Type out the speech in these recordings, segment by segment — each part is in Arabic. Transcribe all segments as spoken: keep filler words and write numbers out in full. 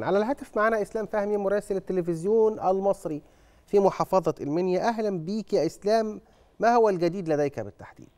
على الهاتف معنا إسلام فهمي مراسل التلفزيون المصري في محافظة المنيا. أهلا بيك يا إسلام، ما هو الجديد لديك بالتحديد؟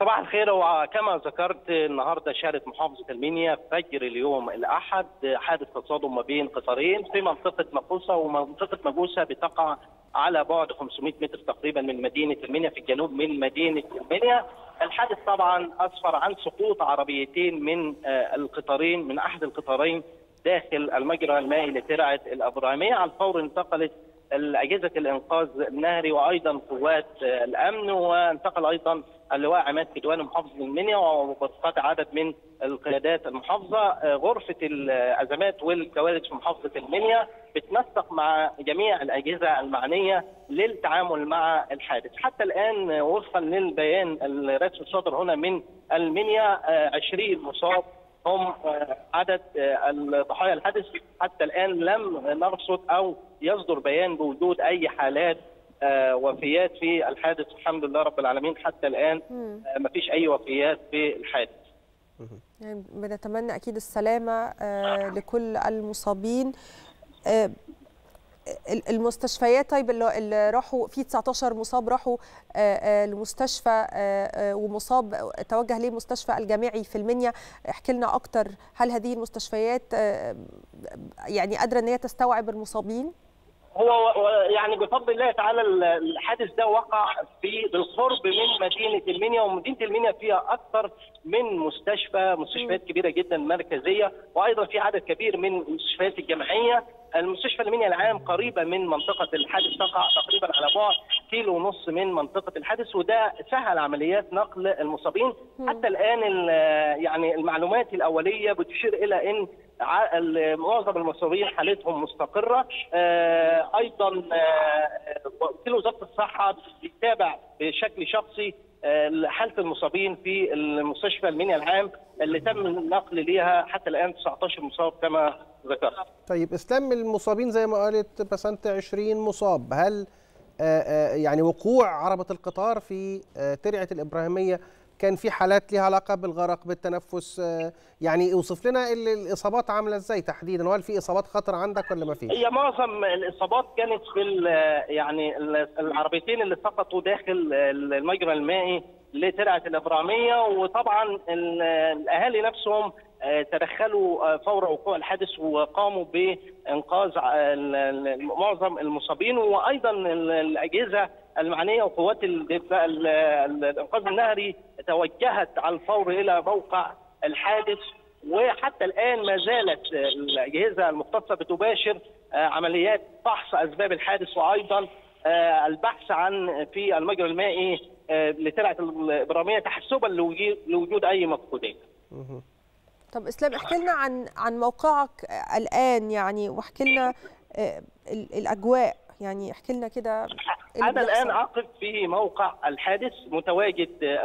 صباح الخير، وكما ذكرت النهارده شهدت محافظة المنيا فجر اليوم الأحد حادث تصادم ما بين قطارين في منطقة مقوسة ومنطقة مجوسة بتقع على بعد خمسمائة متر تقريبا من مدينة المنيا في الجنوب من مدينة المنيا. الحادث طبعا أسفر عن سقوط عربيتين من القطارين من أحد القطارين داخل المجرى المائي لترعة الإبراهيمية. على الفور انتقلت أجهزة الإنقاذ النهري وأيضا قوات الأمن، وانتقل أيضا اللواء عماد كدوان محافظ المنيا وبالقطع عدد من القيادات المحافظة. غرفة الأزمات والكوارث في محافظة المنيا بتنسق مع جميع الأجهزة المعنية للتعامل مع الحادث. حتى الآن وفقا للبيان الرسمي الصادر هنا من المنيا عشرين مصاب هم عدد الضحايا الحادث. حتى الآن لم نرصد أو يصدر بيان بوجود أي حالات وفيات في الحادث، الحمد لله رب العالمين. حتى الآن ما فيش أي وفيات في الحادث. يعني بنتمنى أكيد السلامة لكل المصابين. المستشفيات طيب اللي راحوا في تسعة عشر مصاب راحوا المستشفى ومصاب توجه ليه المستشفى الجامعي في المنيا، احكي لنا اكتر، هل هذه المستشفيات يعني قادره ان هي تستوعب المصابين؟ هو يعني بفضل الله تعالى الحادث ده وقع في بالقرب من مدينه المنيا، ومدينه المنيا فيها اكثر من مستشفى، مستشفيات كبيره جدا مركزيه، وايضا في عدد كبير من المستشفيات الجامعيه. المستشفى المنيا العام قريبه من منطقه الحادث، تقع تقريبا على بعد كيلو ونص من منطقه الحادث، وده سهل عمليات نقل المصابين. حتى الان يعني المعلومات الاوليه بتشير الى ان معظم المصابين حالتهم مستقره. ايضا وزاره الصحه بتتابع بشكل شخصي حاله المصابين في المستشفى المنيا العام اللي تم النقل ليها حتى الان تسعة عشر مصاب كما ذكرت. طيب اسلام، المصابين زي ما قالت بسنت عشرين مصاب، هل يعني وقوع عربه القطار في ترعه الابراهيميه كان في حالات ليها علاقه بالغرق بالتنفس؟ يعني اوصف لنا الاصابات عامله ازاي تحديدا، وهل في اصابات خطر عندك ولا ما فيش؟ هي معظم الاصابات كانت في يعني العربيتين اللي سقطوا داخل المجرى المائي لترعه الابراهيميه، وطبعا الاهالي نفسهم تدخلوا فور وقوع الحادث وقاموا بانقاذ معظم المصابين، وايضا الاجهزه المعنيه وقوات الانقاذ النهري توجهت على الفور الى موقع الحادث، وحتى الان ما زالت الاجهزه المختصه بتباشر عمليات فحص اسباب الحادث، وايضا البحث عن في المجرى المائي لترعه الابراهيميه تحسبا لوجود اي مفقودين. طب اسلام، احكي لنا عن عن موقعك الان، يعني واحكي لنا الاجواء، يعني احكي لنا كده. انا الان اقف في موقع الحادث متواجد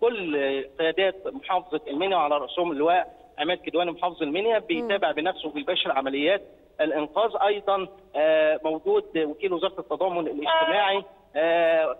كل قيادات محافظه المنيا وعلى راسهم اللواء عماد كدوان محافظ المنيا بيتابع بنفسه وبيباشر عمليات الانقاذ. ايضا موجود وكيل وزاره التضامن الاجتماعي.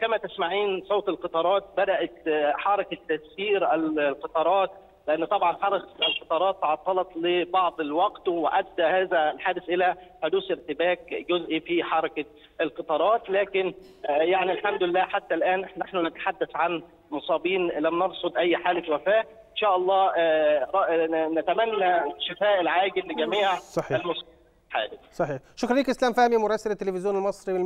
كما تسمعين صوت القطارات، بدات حركه تسيير القطارات لأن طبعا حركة القطارات تعطلت لبعض الوقت، وأدى هذا الحادث إلى حدوث ارتباك جزئي في حركة القطارات. لكن يعني الحمد لله حتى الآن نحن نتحدث عن مصابين، لم نرصد أي حالة وفاة. إن شاء الله نتمنى الشفاء العاجل لجميع المصابين. صحيح. شكرا لك إسلام فهمي مراسل التلفزيون المصري.